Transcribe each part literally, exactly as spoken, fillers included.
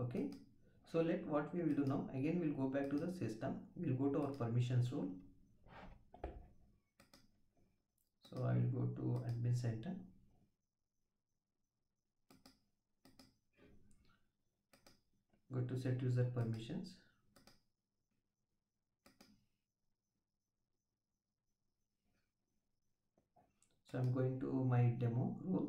Okay, so let what we will do now, again we'll go back to the system, we'll go to our permissions rule. So I will go to admin center. Go to set user permissions. So I'm going to my demo rule.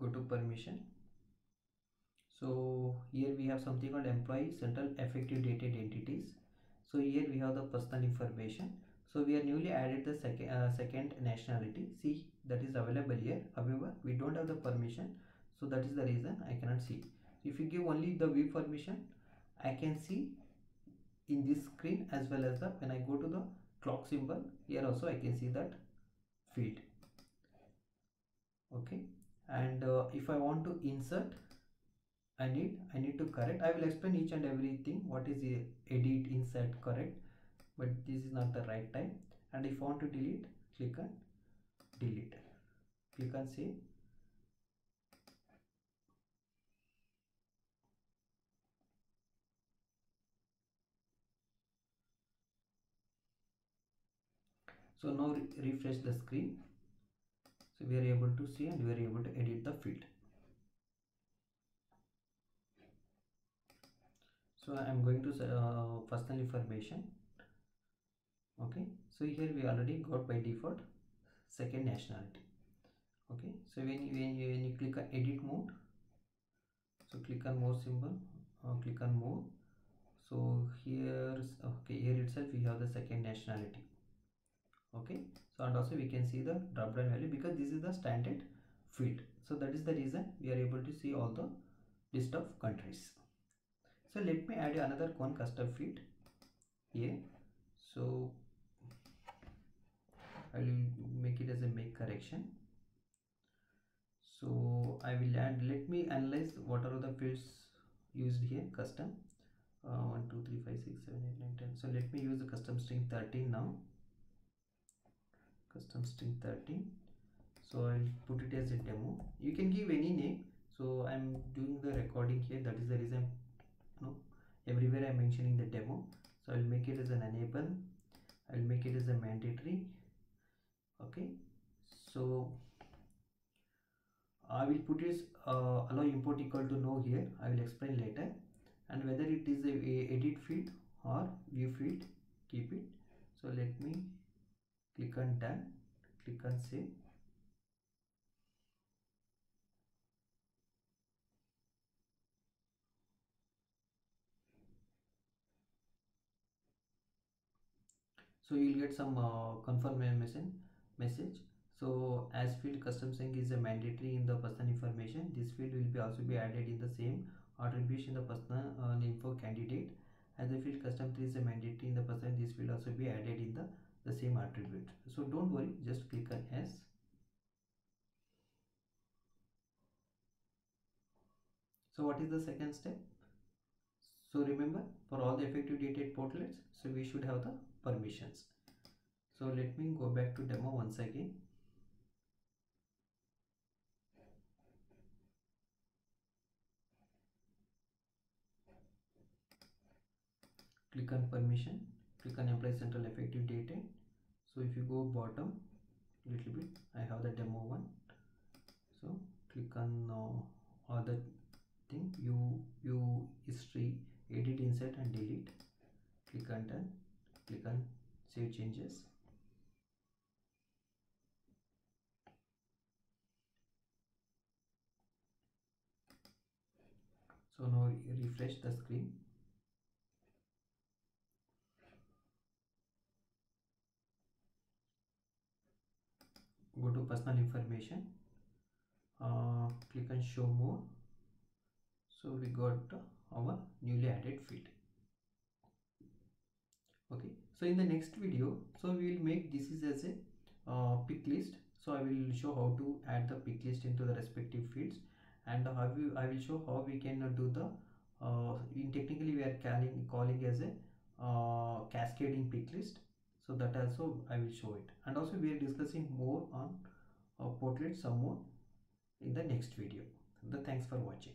Go to permission. So here we have something called employee central effective dated entities. So here we have the personal information. So we are newly added the second uh, second nationality. See, that is available here. However, we don't have the permission. So that is the reason I cannot see. If you give only the view permission, I can see in this screen as well as the when I go to the clock symbol here also I can see that field. Okay, and uh, if I want to insert, I need I need to correct. I will explain each and everything what is the edit, insert, correct, but this is not the right time. And if I want to delete, click on delete, click on save. So now re refresh the screen. So we are able to see and we are able to edit the field. So I am going to uh, personal information. Okay, so here we already got by default second nationality. Okay, so when you, when you, when you click on edit mode, so click on more symbol, uh, click on more. So here, okay, here itself we have the second nationality. Okay, so and also we can see the drop down value because this is the standard field. So that is the reason we are able to see all the list of countries. So let me add another one custom field here. So I will make it as a make correction. So I will add, let me analyze what are the fields used here custom uh, one two three five six seven eight nine ten. So let me use the custom string thirteen now. Custom string thirteen. So I'll put it as a demo. You can give any name. So I'm doing the recording here, that is the reason. No, everywhere I'm mentioning the demo. So I'll make it as an enable, I'll make it as a mandatory. Okay, so I will put is uh, allow import equal to no here. I will explain later, and whether it is a, a edit field or view field, keep it. So let me click on done, click on save. So you will get some uh, confirmation message. So as field custom sync is a mandatory in the personal information, this field will be also be added in the same attribution in the personal uh, info candidate. As the field custom three is a mandatory in the person, this field also be added in the, the same attribute. So don't worry, just click on yes. So what is the second step? So remember, for all the effective dated portlets, so we should have the permissions. So let me go back to demo once again. Click on permission, click on employee central effective dated. So if you go bottom little bit, I have the demo one. So click on uh, other thing, you you history, edit, insert and delete. Click on done. Click on save changes. So now refresh the screen. Go to personal information. Uh, click on show more. So we got our newly added field. Okay, so in the next video, so we will make this is as a uh, pick list. So I will show how to add the pick list into the respective fields, and how we, I will show how we can do the uh, in technically we are calling calling as a uh, cascading pick list. So that also I will show it, and also we are discussing more on portrait some more in the next video. The thanks for watching.